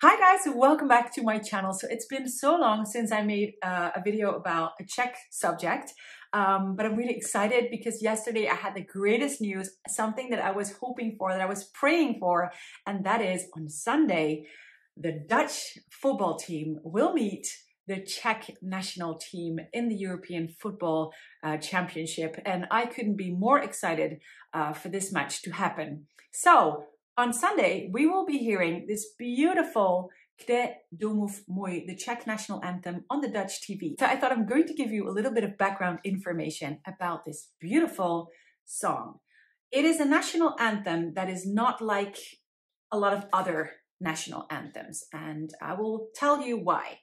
Hi guys, welcome back to my channel. So it's been so long since I made a video about a Czech subject, but I'm really excited because yesterday I had the greatest news, something that I was hoping for, that I was praying for, and that is on Sunday, the Dutch football team will meet the Czech national team in the European Football Championship, and I couldn't be more excited for this match to happen. So on Sunday, we will be hearing this beautiful Kde domov můj, the Czech national anthem on the Dutch TV. So I thought I'm going to give you a little bit of background information about this beautiful song. It is a national anthem that is not like a lot of other national anthems, and I will tell you why.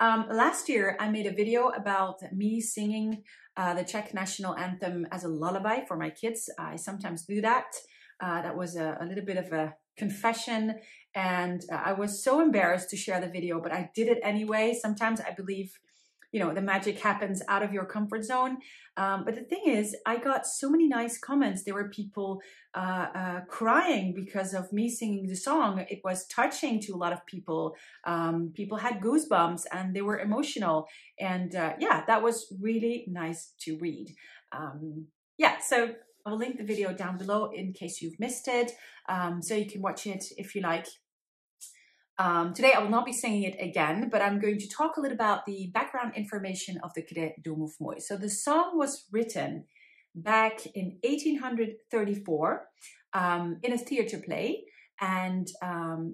Last year, I made a video about me singing the Czech national anthem as a lullaby for my kids. I sometimes do that. That was a little bit of a confession, and I was so embarrassed to share the video, but I did it anyway. Sometimes I believe, you know, the magic happens out of your comfort zone. But the thing is, I got so many nice comments. There were people crying because of me singing the song. It was touching to a lot of people. People had goosebumps and they were emotional. And yeah, that was really nice to read. Yeah, so I will link the video down below in case you've missed it, so you can watch it if you like. Today I will not be singing it again, but I'm going to talk a little about the background information of the Kde domov můj. So the song was written back in 1834 in a theater play, and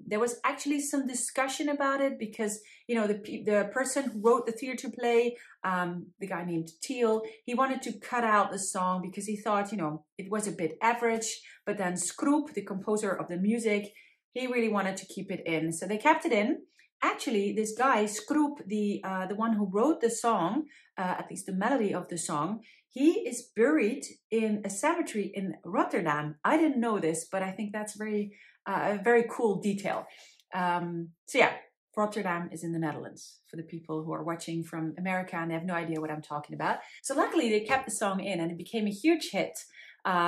there was actually some discussion about it because, you know, the person who wrote the theater play, the guy named Thiel, he wanted to cut out the song because he thought, you know, it was a bit average. But then Škroup, the composer of the music, he really wanted to keep it in, so they kept it in. Actually, this guy Škroup, the one who wrote the song, at least the melody of the song, he is buried in a cemetery in Rotterdam. I didn't know this, but I think that's a very cool detail. So yeah, Rotterdam is in the Netherlands for the people who are watching from America and they have no idea what I'm talking about. So luckily they kept the song in and it became a huge hit.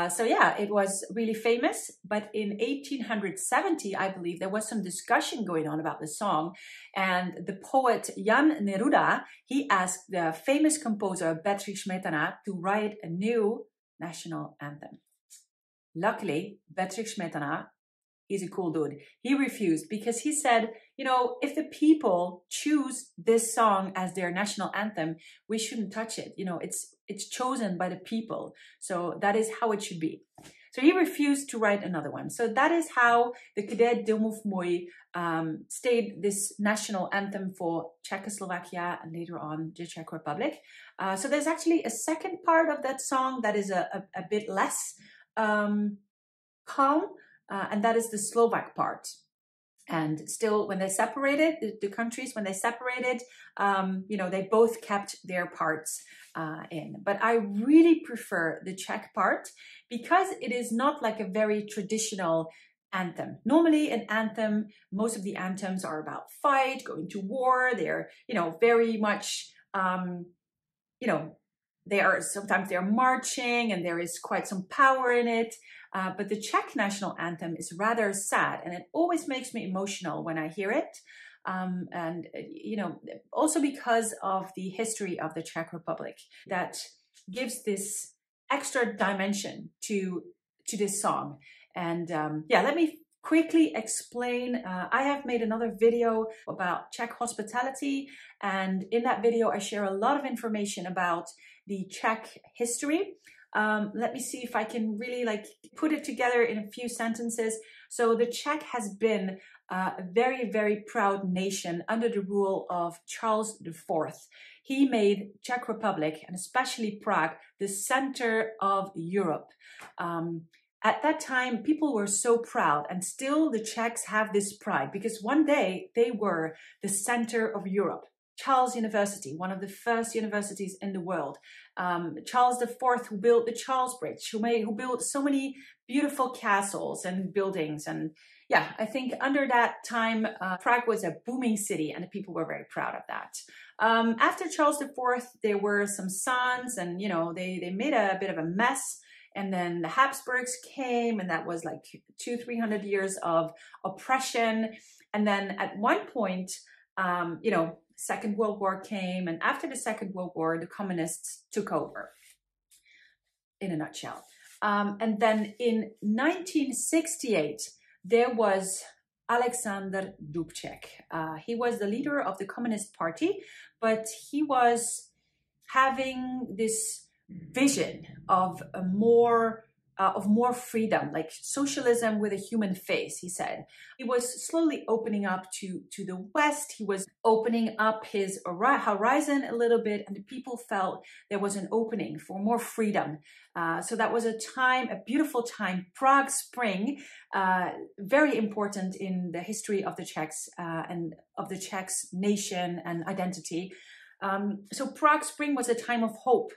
So yeah, it was really famous, but in 1870, I believe, there was some discussion going on about the song, and the poet Jan Neruda, he asked the famous composer Bedrich Smetana to write a new national anthem. Luckily, Bedrich Smetana, he's a cool dude. He refused because he said, you know, if the people choose this song as their national anthem, we shouldn't touch it. You know, it's chosen by the people. So that is how it should be. So he refused to write another one. So that is how the Kde domov můj stayed this national anthem for Czechoslovakia and later on the Czech Republic. So there's actually a second part of that song that is a bit less calm. And that is the Slovak part. And still, when they separated, the countries, when they separated, you know, they both kept their parts in. But I really prefer the Czech part because it is not like a very traditional anthem. Normally an anthem, most of the anthems are about fight, going to war. They're, you know, very much, you know, sometimes they're marching and there is quite some power in it. But the Czech national anthem is rather sad, and it always makes me emotional when I hear it. And, you know, also because of the history of the Czech Republic, that gives this extra dimension to this song. And yeah, let me quickly explain. I have made another video about Czech hospitality, and in that video I share a lot of information about the Czech history. Let me see if I can really like put it together in a few sentences. So the Czech has been a very, very proud nation under the rule of Charles IV. He made Czech Republic and especially Prague the center of Europe. At that time, people were so proud, and still the Czechs have this pride because one day they were the center of Europe. Charles University, one of the first universities in the world. Charles IV, who built the Charles Bridge, who built so many beautiful castles and buildings. And yeah, I think under that time, Prague was a booming city and the people were very proud of that. After Charles IV, there were some sons and, you know, they made a bit of a mess. And then the Habsburgs came, and that was like 200-300 years of oppression. And then at one point, Second World War came, and after the Second World War, the communists took over, in a nutshell. And then in 1968, there was Alexander Dubček. He was the leader of the Communist Party, but he was having this vision of a more freedom, like socialism with a human face, he said. He was slowly opening up to the West. He was opening up his horizon a little bit, and the people felt there was an opening for more freedom. So that was a time, a beautiful time, Prague Spring, very important in the history of the Czechs and of the Czechs nation and identity. So Prague Spring was a time of hope.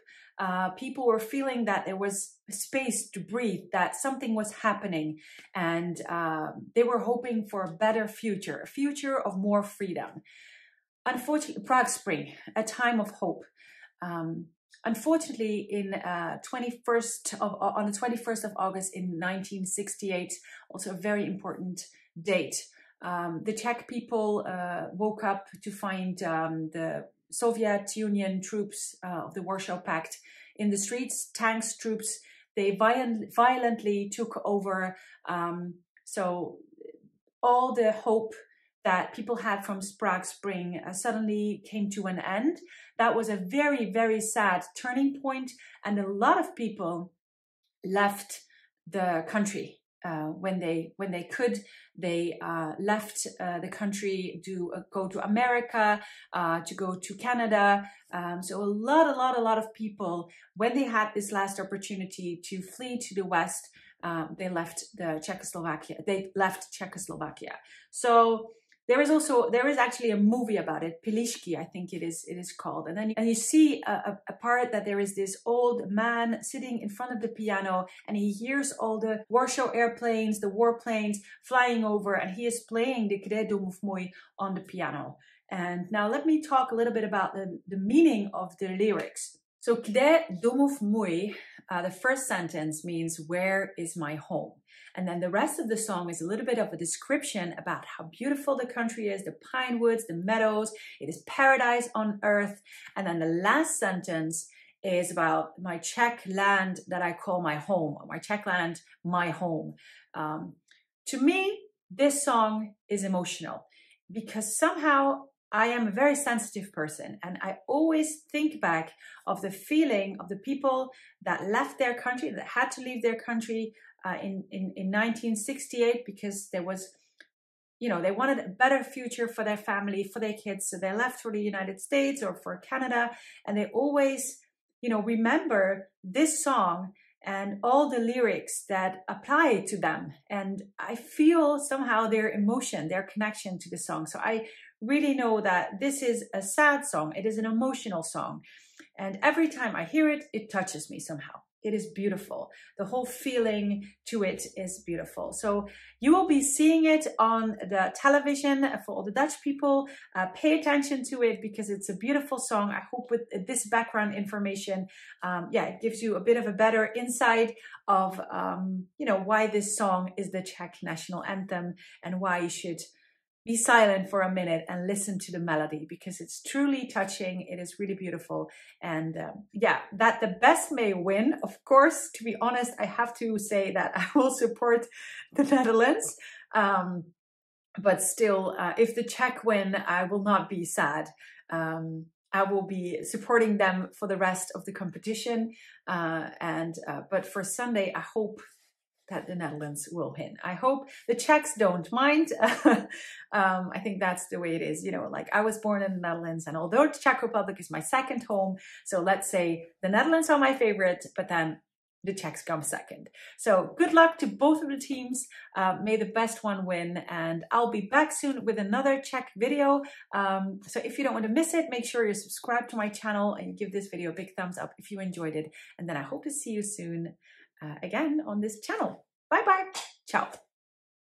People were feeling that there was space to breathe, that something was happening, and they were hoping for a better future, a future of more freedom. Unfortunately, Prague Spring, a time of hope. Unfortunately, on the 21st of August in 1968, also a very important date, the Czech people woke up to find the Soviet Union troops of the Warsaw Pact in the streets, tanks, troops. They violently took over. So all the hope that people had from Prague Spring suddenly came to an end. That was a very, very sad turning point, and a lot of people left the country. When they could, they left the country to go to America, to go to Canada. So a lot of people, when they had this last opportunity to flee to the West, they left Czechoslovakia. They left Czechoslovakia. So there is actually a movie about it, Pelíšky, I think it is called. And then you see a part that there is this old man sitting in front of the piano, and he hears all the Warsaw airplanes, the warplanes flying over, and he is playing the Kde domov můj on the piano. And now let me talk a little bit about the meaning of the lyrics. So Kde domov můj, the first sentence means where is my home? And then the rest of the song is a little bit of a description about how beautiful the country is, the pine woods, the meadows, it is paradise on earth. And then the last sentence is about my Czech land that I call my home, or my Czech land, my home. To me, this song is emotional because somehow I am a very sensitive person, and I always think back of the feeling of the people that left their country, that had to leave their country in 1968 because there was, they wanted a better future for their family, for their kids. So they left for the United States or for Canada, and they always, remember this song and all the lyrics that apply to them. And I feel somehow their emotion, their connection to the song. So I really know that this is a sad song. It is an emotional song. And every time I hear it, it touches me somehow. It is beautiful. The whole feeling to it is beautiful. So you will be seeing it on the television for all the Dutch people. Pay attention to it because it's a beautiful song. I hope with this background information, it gives you a bit of a better insight of, why this song is the Czech national anthem and why you should be silent for a minute and listen to the melody because it's truly touching. It is really beautiful. And that the best may win. Of course, to be honest, I have to say that I will support the Netherlands. But still, if the Czech win, I will not be sad. I will be supporting them for the rest of the competition. But for Sunday, I hope that the Netherlands will win. I hope the Czechs don't mind. I think that's the way it is. I was born in the Netherlands, and although the Czech Republic is my second home, so let's say the Netherlands are my favorite, but then the Czechs come second. So good luck to both of the teams. May the best one win, and I'll be back soon with another Czech video. So if you don't want to miss it, make sure you subscribe to my channel and you give this video a big thumbs up if you enjoyed it. And then I hope to see you soon. Again on this channel. Bye bye. Ciao.